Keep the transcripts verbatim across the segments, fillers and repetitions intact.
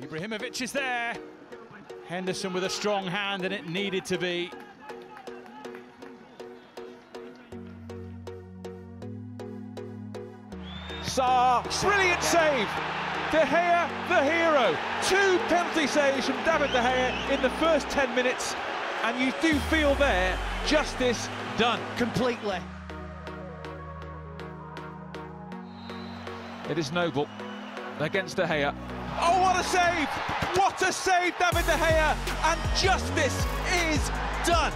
Ibrahimović is there. Henderson with a strong hand, and it needed to be. Saar, brilliant save. De Gea, the hero. Two penalty saves from David De Gea in the first ten minutes. And you do feel there, justice done completely. It is Noble against De Gea. Oh, what a save! What a save, David De Gea! And justice is done!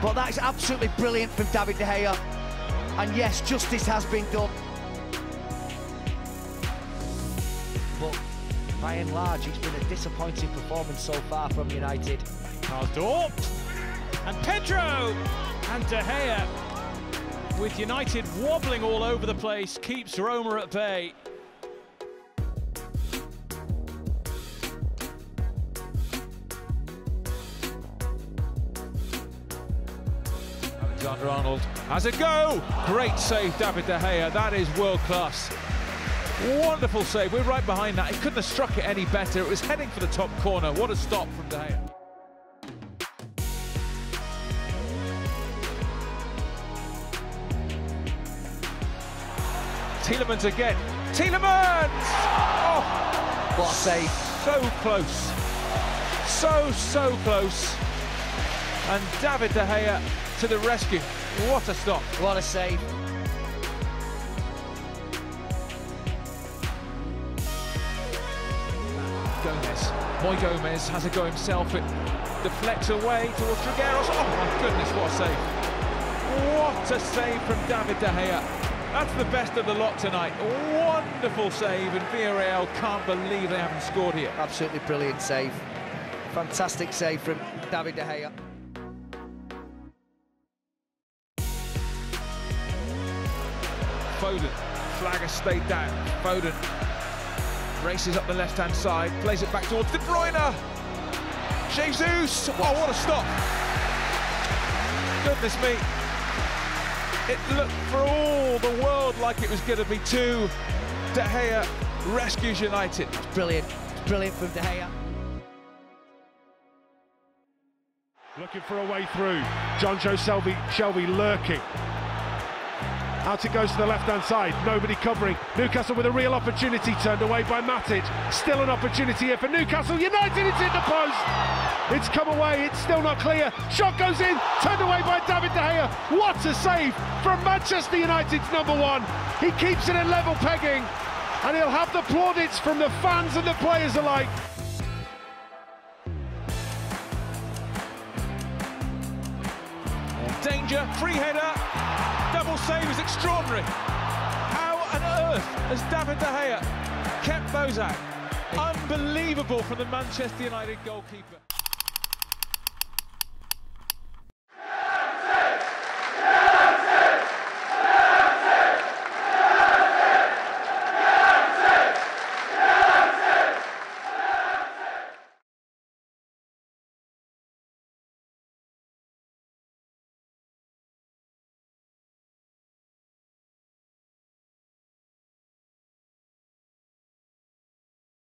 But that is absolutely brilliant from David De Gea. And yes, justice has been done. But by and large, it's been a disappointing performance so far from United. Cardo and Pedro and De Gea. With United wobbling all over the place, keeps Roma at bay. Alexander Arnold has a go. Great save, David De Gea. That is world class. Wonderful save. We're right behind that. He couldn't have struck it any better. It was heading for the top corner. What a stop from De Gea. Tielemans again. Tielemans! Oh! What a save. So close. So, so close. And David De Gea to the rescue. What a stop. What a save. Gomez. Boy Gomez has a go himself. It deflects away towards Trigueros. Oh, my goodness, what a save. What a save from David De Gea. That's the best of the lot tonight. Wonderful save, and Villarreal can't believe they haven't scored here. Absolutely brilliant save. Fantastic save from David De Gea. Foden. Flag has stayed down. Foden races up the left-hand side, plays it back towards De Bruyne. Jesus! Oh, what a stop. Goodness me. It looked for all the world like it was going to be two. De Gea rescues United. It's brilliant. It's brilliant from De Gea. Looking for a way through. Jonjo Shelby, Shelby lurking. Out it goes to the left-hand side. Nobody covering. Newcastle with a real opportunity, turned away by Matic. Still an opportunity here for Newcastle. United, it's in the post. It's come away, it's still not clear. Shot goes in, turned away by David De Gea. What a save from Manchester United's number one. He keeps it at level pegging, and he'll have the plaudits from the fans and the players alike. Danger, free header, double save is extraordinary. How on earth has David De Gea kept Bozak? Unbelievable from the Manchester United goalkeeper.